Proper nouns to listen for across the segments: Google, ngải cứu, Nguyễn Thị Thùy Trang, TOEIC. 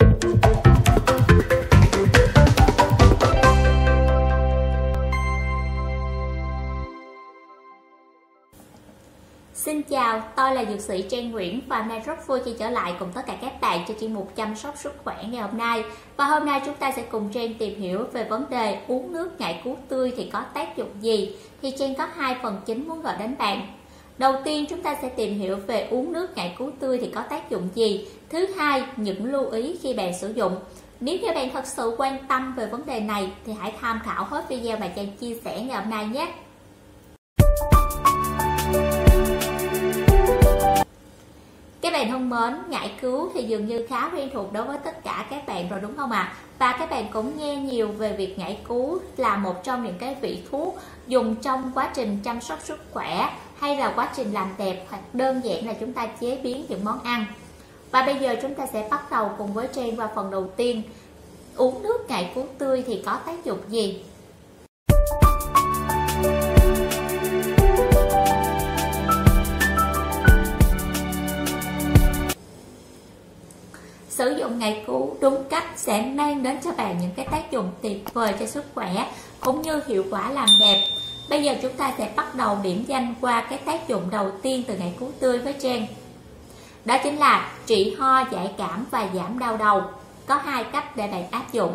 Xin chào, tôi là dược sĩ Trang Nguyễn và hôm nay rất vui khi trở lại cùng tất cả các bạn cho chuyên mục chăm sóc sức khỏe ngày hôm nay. Và hôm nay chúng ta sẽ cùng Trang tìm hiểu về vấn đề uống nước ngải cứu tươi thì có tác dụng gì. Thì Trang có hai phần chính muốn gọi đến bạn. Đầu tiên chúng ta sẽ tìm hiểu về uống nước ngải cứu tươi thì có tác dụng gì. Thứ hai, những lưu ý khi bạn sử dụng. Nếu như bạn thật sự quan tâm về vấn đề này thì hãy tham khảo hết video mà Trang chia sẻ ngày hôm nay nhé. Các bạn thân mến, ngải cứu thì dường như khá quen thuộc đối với tất cả các bạn rồi đúng không ạ? Và các bạn cũng nghe nhiều về việc ngải cứu là một trong những cái vị thuốc dùng trong quá trình chăm sóc sức khỏe hay là quá trình làm đẹp hoặc đơn giản là chúng ta chế biến những món ăn. Và bây giờ chúng ta sẽ bắt đầu cùng với Trang qua phần đầu tiên. Uống nước ngải cứu tươi thì có tác dụng gì? Sử dụng ngải cứu đúng cách sẽ mang đến cho bạn những cái tác dụng tuyệt vời cho sức khỏe cũng như hiệu quả làm đẹp. Bây giờ chúng ta sẽ bắt đầu điểm danh qua cái tác dụng đầu tiên từ ngải cứu tươi với Trang. Đó chính là trị ho, giải cảm và giảm đau đầu. Có hai cách để bạn áp dụng.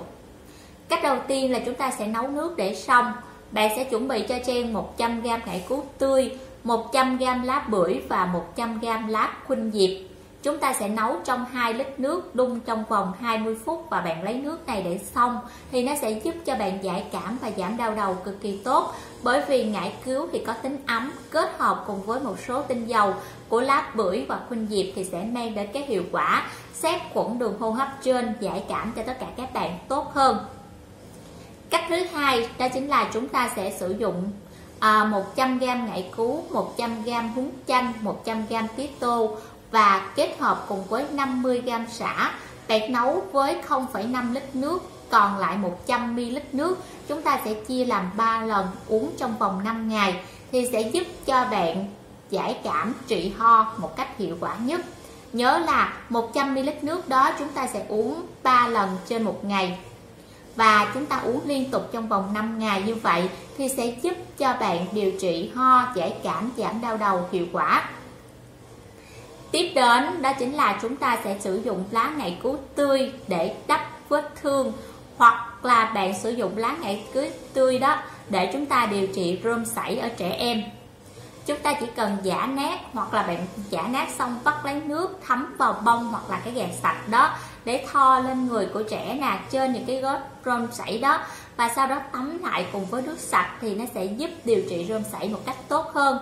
Cách đầu tiên là chúng ta sẽ nấu nước để xong. Bạn sẽ chuẩn bị cho Trang 100g ngải cứu tươi, 100g lá bưởi và 100g lá khuynh diệp. Chúng ta sẽ nấu trong 2 lít nước, đun trong vòng 20 phút và bạn lấy nước này để xong thì nó sẽ giúp cho bạn giải cảm và giảm đau đầu cực kỳ tốt, bởi vì ngải cứu thì có tính ấm, kết hợp cùng với một số tinh dầu của lá bưởi và khuynh diệp thì sẽ mang đến cái hiệu quả sát khuẩn đường hô hấp trên, giải cảm cho tất cả các bạn tốt hơn. Cách thứ hai đó chính là chúng ta sẽ sử dụng 100g ngải cứu, 100g húng chanh, 100g tía tô và kết hợp cùng với 50g sả. Bạn nấu với 0,5 lít nước, còn lại 100ml nước chúng ta sẽ chia làm 3 lần, uống trong vòng 5 ngày thì sẽ giúp cho bạn giải cảm, trị ho một cách hiệu quả nhất. Nhớ là 100ml nước đó chúng ta sẽ uống 3 lần trên một ngày và chúng ta uống liên tục trong vòng 5 ngày như vậy thì sẽ giúp cho bạn điều trị ho, giải cảm, giảm đau đầu hiệu quả. Tiếp đến đó chính là chúng ta sẽ sử dụng lá ngải cứu tươi để đắp vết thương, hoặc là bạn sử dụng lá ngải cứu tươi đó để chúng ta điều trị rôm sảy ở trẻ em. Chúng ta chỉ cần giã nát, hoặc là bạn giã nát xong vắt lấy nước thấm vào bông hoặc là cái gạt sạch đó để thoa lên người của trẻ nè, trên những cái gót rôm sảy đó, và sau đó tắm lại cùng với nước sạch thì nó sẽ giúp điều trị rôm sảy một cách tốt hơn.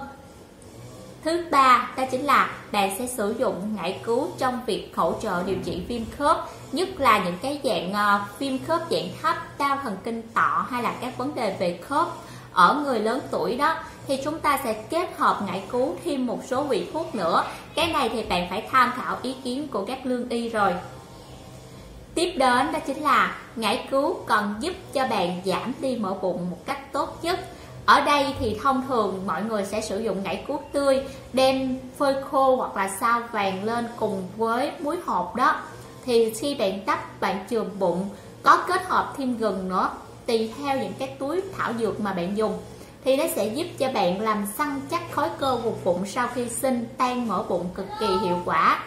Thứ ba đó chính là bạn sẽ sử dụng ngải cứu trong việc hỗ trợ điều trị viêm khớp, nhất là những cái dạng viêm khớp dạng thấp, đau thần kinh tọ hay là các vấn đề về khớp ở người lớn tuổi đó, thì chúng ta sẽ kết hợp ngải cứu thêm một số vị thuốc nữa. Cái này thì bạn phải tham khảo ý kiến của các lương y rồi. Tiếp đến đó chính là ngải cứu còn giúp cho bạn giảm đi mỡ bụng một cách tốt nhất. Ở đây thì thông thường mọi người sẽ sử dụng ngải cứu tươi, đem phơi khô hoặc là xào vàng lên cùng với muối hột đó. Thì khi bạn tắp, bạn chườm bụng, có kết hợp thêm gừng nữa, tùy theo những cái túi thảo dược mà bạn dùng. Thì nó sẽ giúp cho bạn làm săn chắc khối cơ vùng bụng sau khi sinh, tan mỡ bụng cực kỳ hiệu quả.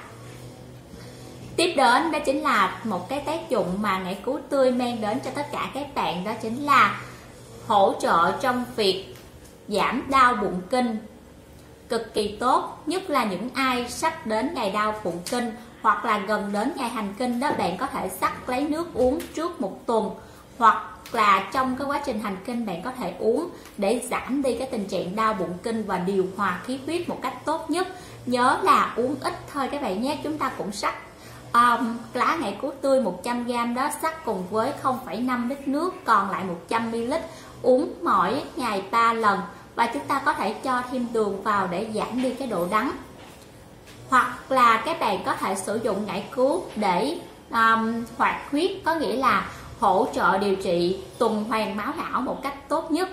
Tiếp đến đó chính là một cái tác dụng mà ngải cứu tươi mang đến cho tất cả các bạn, đó chính là hỗ trợ trong việc giảm đau bụng kinh cực kỳ tốt, nhất là những ai sắp đến ngày đau bụng kinh hoặc là gần đến ngày hành kinh đó, bạn có thể sắc lấy nước uống trước 1 tuần, hoặc là trong cái quá trình hành kinh bạn có thể uống để giảm đi cái tình trạng đau bụng kinh và điều hòa khí huyết một cách tốt nhất. Nhớ là uống ít thôi các bạn nhé. Chúng ta cũng sắc lá ngải cứu tươi 100g đó, sắc cùng với 0,5 lít nước, còn lại 100ml, uống mỗi ngày 3 lần và chúng ta có thể cho thêm đường vào để giảm đi cái độ đắng. Hoặc là các bạn có thể sử dụng ngải cứu để hoạt huyết, có nghĩa là hỗ trợ điều trị tuần hoàn máu não một cách tốt nhất.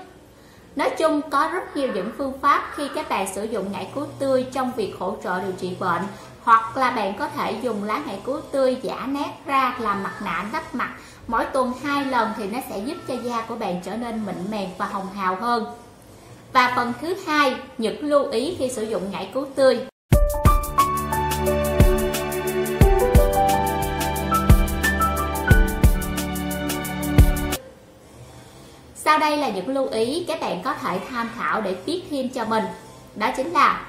Nói chung có rất nhiều những phương pháp khi các bạn sử dụng ngải cứu tươi trong việc hỗ trợ điều trị bệnh Hoặc là bạn có thể dùng lá ngải cứu tươi giã nát ra làm mặt nạ đắp mặt mỗi tuần 2 lần thì nó sẽ giúp cho da của bạn trở nên mịn màng và hồng hào hơn. Và phần thứ hai, những lưu ý khi sử dụng ngải cứu tươi. Sau đây là những lưu ý các bạn có thể tham khảo để biết thêm cho mình. Đó chính là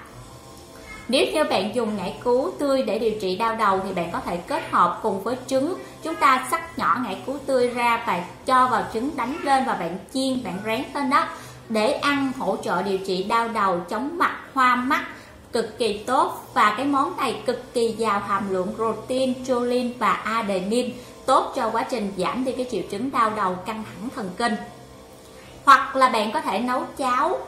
nếu như bạn dùng ngải cứu tươi để điều trị đau đầu thì bạn có thể kết hợp cùng với trứng. Chúng ta xắt nhỏ ngải cứu tươi ra và cho vào trứng đánh lên và bạn chiên, bạn rán lên đó để ăn, hỗ trợ điều trị đau đầu, chóng mặt, hoa mắt cực kỳ tốt. Và cái món này cực kỳ giàu hàm lượng protein, choline và adenin, tốt cho quá trình giảm đi cái triệu chứng đau đầu, căng thẳng thần kinh. Hoặc là bạn có thể nấu cháo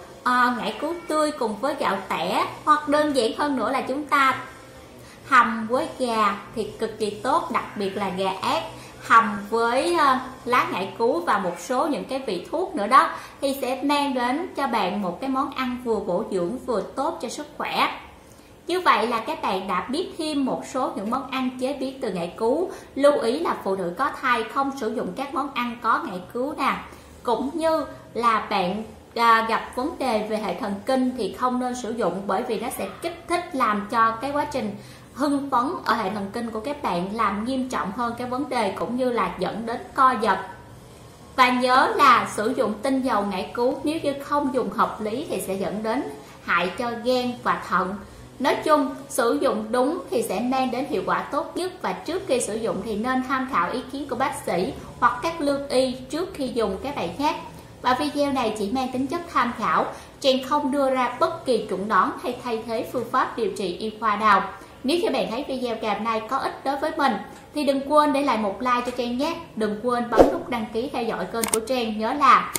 ngải cứu tươi cùng với gạo tẻ, hoặc đơn giản hơn nữa là chúng ta hầm với gà thì cực kỳ tốt, đặc biệt là gà ác, hầm với lá ngải cứu và một số những cái vị thuốc nữa đó, thì sẽ mang đến cho bạn một cái món ăn vừa bổ dưỡng vừa tốt cho sức khỏe. Như vậy là các bạn đã biết thêm một số những món ăn chế biến từ ngải cứu. Lưu ý là phụ nữ có thai không sử dụng các món ăn có ngải cứu nè, cũng như là bạn gặp vấn đề về hệ thần kinh thì không nên sử dụng, bởi vì nó sẽ kích thích làm cho cái quá trình hưng phấn ở hệ thần kinh của các bạn, làm nghiêm trọng hơn cái vấn đề cũng như là dẫn đến co giật. Và nhớ là sử dụng tinh dầu ngải cứu nếu như không dùng hợp lý thì sẽ dẫn đến hại cho gan và thận. Nói chung, sử dụng đúng thì sẽ mang đến hiệu quả tốt nhất, và trước khi sử dụng thì nên tham khảo ý kiến của bác sĩ hoặc các lương y trước khi dùng các bạn nhé. Và video này chỉ mang tính chất tham khảo, Trang không đưa ra bất kỳ chuẩn đoán hay thay thế phương pháp điều trị y khoa nào. Nếu các bạn thấy video ngày hôm nay có ích đối với mình thì đừng quên để lại một like cho Trang nhé. Đừng quên bấm nút đăng ký theo dõi kênh của Trang, nhớ là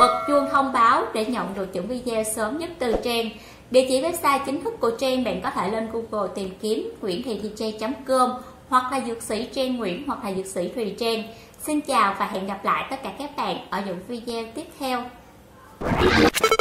bật chuông thông báo để nhận được những video sớm nhất từ Trang. Địa chỉ website chính thức của Trang bạn có thể lên Google tìm kiếm nguyenthithuydtrang.com hoặc là dược sĩ Trang Nguyễn hoặc là dược sĩ Thùy Trang. Xin chào và hẹn gặp lại tất cả các bạn ở những video tiếp theo.